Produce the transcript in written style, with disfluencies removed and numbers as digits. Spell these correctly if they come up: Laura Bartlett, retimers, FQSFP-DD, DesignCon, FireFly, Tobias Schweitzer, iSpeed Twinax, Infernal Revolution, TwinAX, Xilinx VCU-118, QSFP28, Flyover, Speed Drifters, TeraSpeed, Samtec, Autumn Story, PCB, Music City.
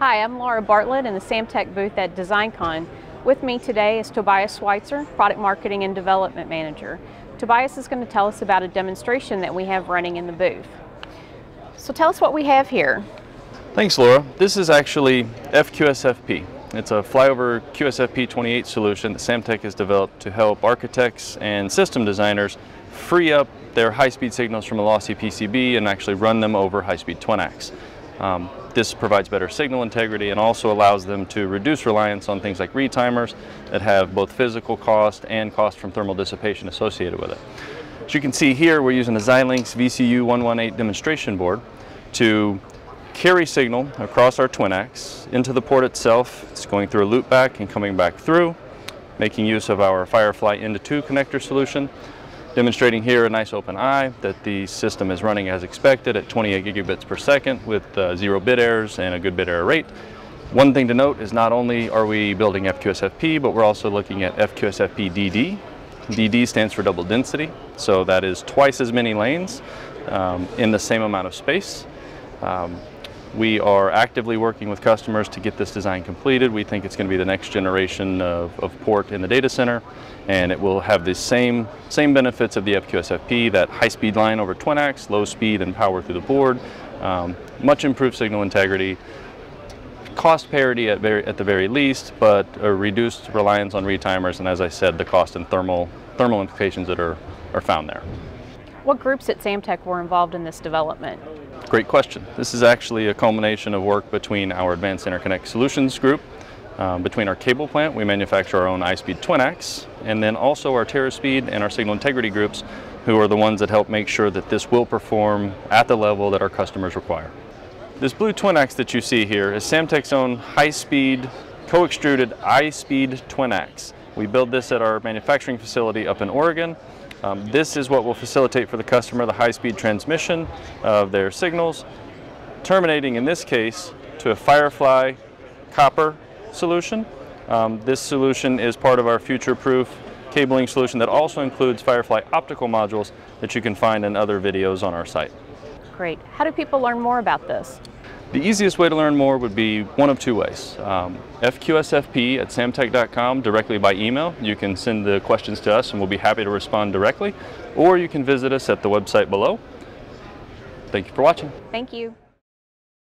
Hi, I'm Laura Bartlett in the Samtec booth at DesignCon. With me today is Tobias Schweitzer, Product Marketing and Development Manager. Tobias is going to tell us about a demonstration that we have running in the booth. So tell us what we have here. Thanks, Laura. This is actually FQSFP. It's a flyover QSFP28 solution that Samtec has developed to help architects and system designers free up their high-speed signals from a lossy PCB and actually run them over high-speed TwinAX. This provides better signal integrity and also allows them to reduce reliance on things like retimers that have both physical cost and cost from thermal dissipation associated with it. As you can see here, we're using a Xilinx VCU-118 demonstration board to carry signal across our TwinAX into the port itself. It's going through a loop back and coming back through, making use of our Firefly into 2 connector solution. Demonstrating here a nice open eye that the system is running as expected at 28 gigabits per second with 0 bit errors and a good bit error rate. One thing to note is not only are we building FQSFP, but we're also looking at FQSFP-DD. DD stands for double density, so that is twice as many lanes in the same amount of space. We are actively working with customers to get this design completed. We think it's going to be the next generation of port in the data center, and it will have the same benefits of the FQSFP, that high-speed line over TwinAX, low speed and power through the board, much improved signal integrity, cost parity at the very least, but a reduced reliance on retimers, and as I said, the cost and thermal implications that are found there. What groups at Samtec were involved in this development? Great question. This is actually a culmination of work between our Advanced Interconnect Solutions group, between our cable plant, we manufacture our own iSpeed Twinax, and then also our TeraSpeed and our signal integrity groups, who are the ones that help make sure that this will perform at the level that our customers require. This blue Twinax that you see here is Samtec's own high-speed, co-extruded iSpeed Twinax. We build this at our manufacturing facility up in Oregon. This is what will facilitate for the customer the high-speed transmission of their signals, terminating in this case to a Firefly copper solution. This solution is part of our future-proof cabling solution that also includes Firefly optical modules that you can find in other videos on our site. Great. How do people learn more about this? The easiest way to learn more would be one of two ways. FQSFP@samtec.com directly by email. You can send the questions to us and we'll be happy to respond directly. Or you can visit us at the website below. Thank you for watching. Thank you.